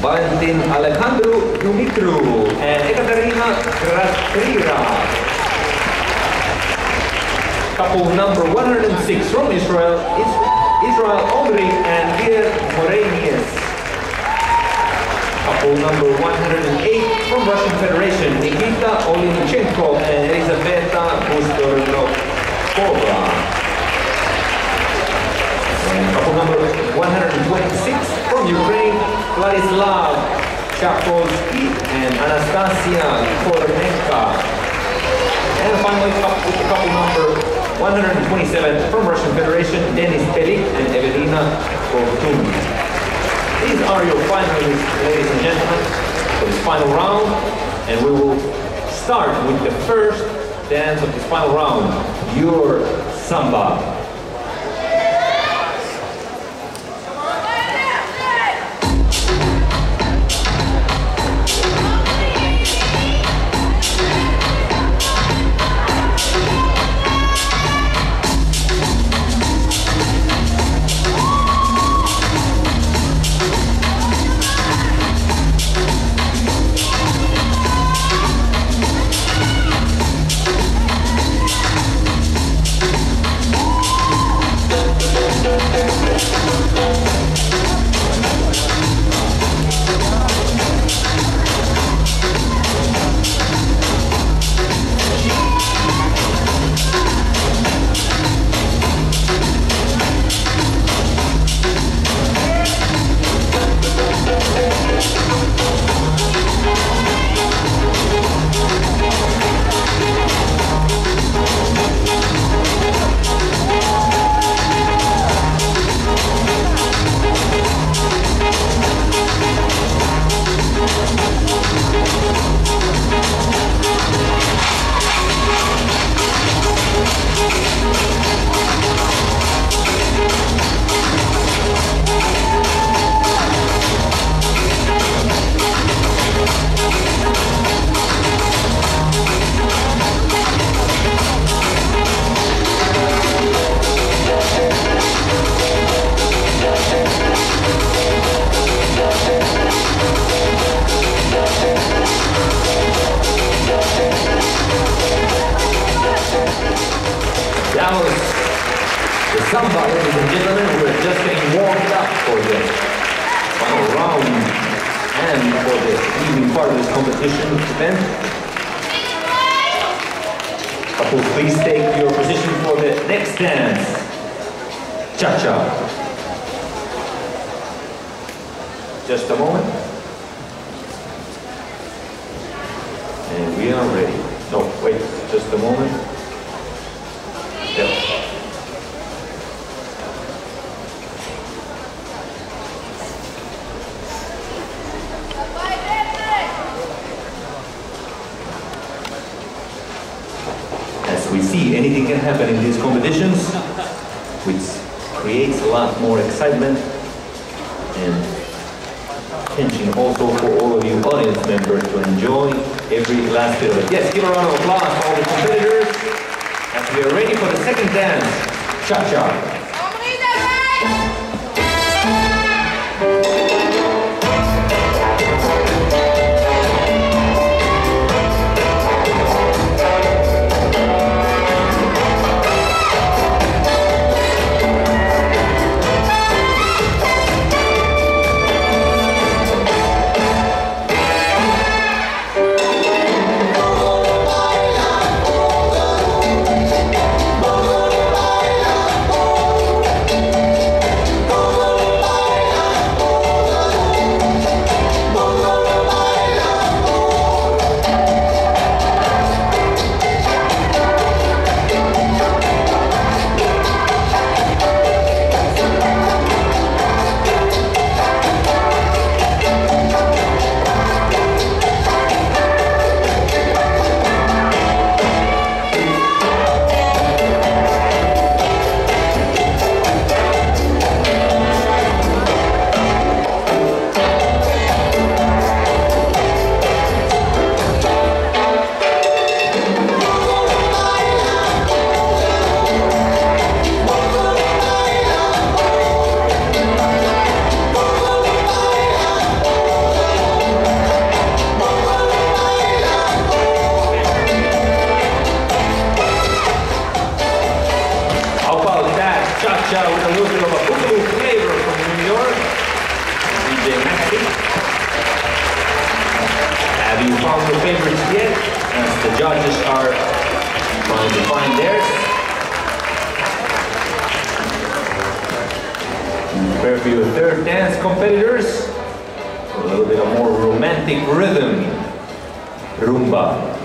Valentin Alejandro Dumitru and Ekaterina Krastrira. Couple number 106 from Israel, Omri and Pierre Moreynius. Couple number 108 from Russian Federation, Nikita Olinichenko and Elizabeth Bustornov. Couple number 126 from Ukraine, Vladislav Chakoski and Anastasia Korneka. And finally, couple number 127 from Russian Federation, Denis Pelik and Evelina Kovtuny. These are your finalists, ladies and gentlemen, for this final round. And we will start with the first dance of this final round, your samba. Please take your position for the next dance, Cha-Cha. Just a moment. And we are ready. No, wait, just a moment. Yep. Anything can happen in these competitions, which creates a lot more excitement and tension also for all of you audience members to enjoy every last bit of it. Yes, give a round of applause for all the competitors as we are ready for the second dance, Cha-Cha. all your favorites here, as the judges are trying to find theirs. Prepare for your third dance, competitors. A little bit of more romantic rhythm. Rumba.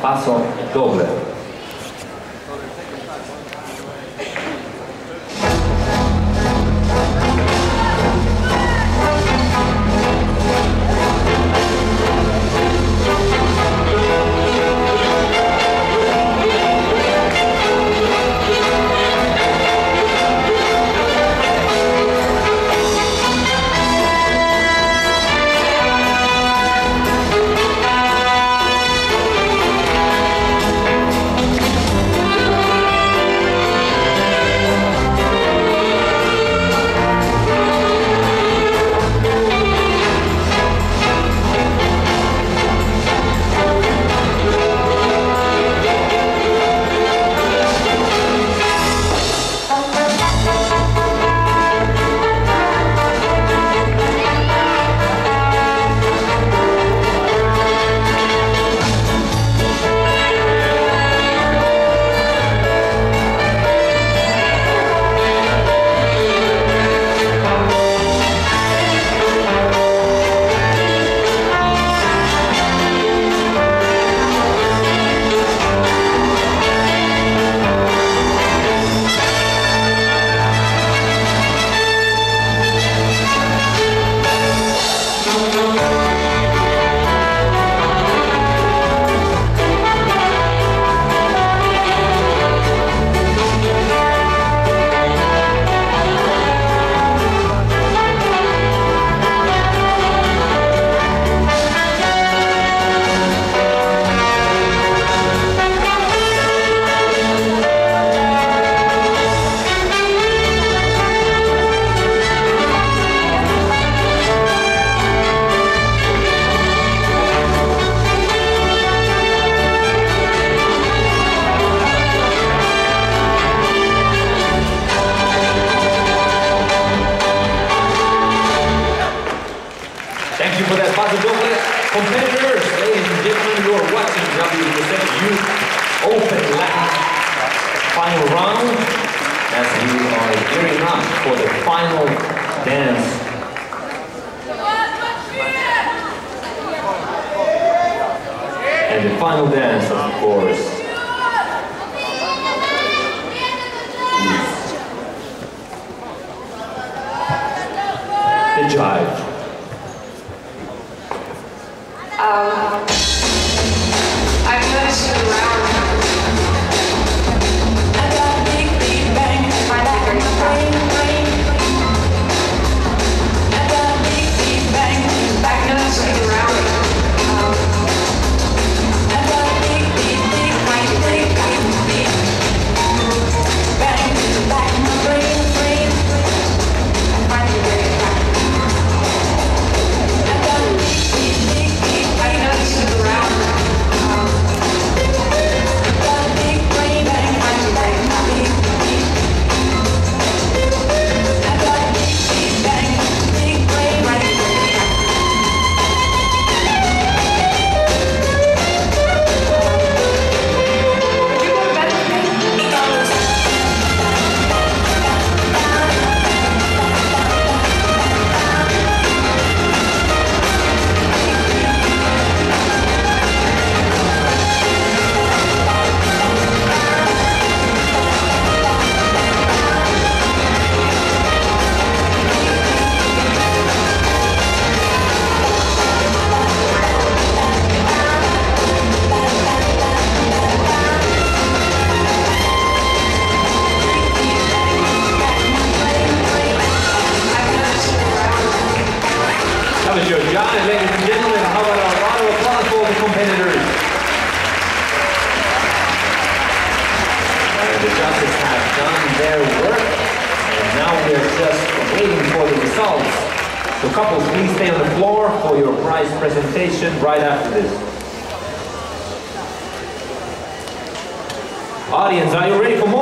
Paso Doble. The Jive. The couples, please stay on the floor for your prize presentation right after this. Audience, are you ready for more?